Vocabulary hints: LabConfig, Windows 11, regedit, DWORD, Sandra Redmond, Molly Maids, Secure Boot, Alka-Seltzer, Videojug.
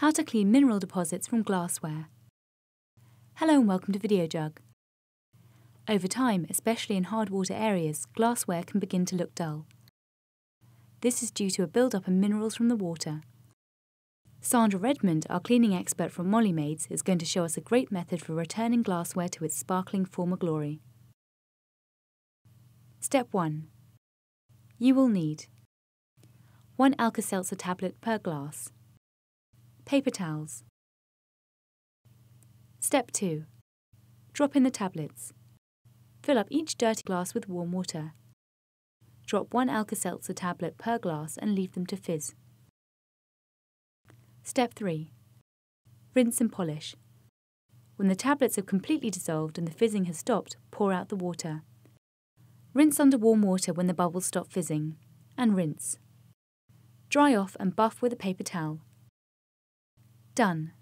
How to clean mineral deposits from glassware. Hello and welcome to Videojug. Over time, especially in hard water areas, glassware can begin to look dull. This is due to a build-up of minerals from the water. Sandra Redmond, our cleaning expert from Molly Maids, is going to show us a great method for returning glassware to its sparkling former glory. Step 1. You will need 1 Alka-Seltzer tablet per glass, paper towels. Step 2. Drop in the tablets. Fill up each dirty glass with warm water. Drop 1 Alka-Seltzer tablet per glass and leave them to fizz. Step 3. Rinse and polish. When the tablets have completely dissolved and the fizzing has stopped, pour out the water. Rinse under warm water when the bubbles stop fizzing, and rinse. Dry off and buff with a paper towel. Done.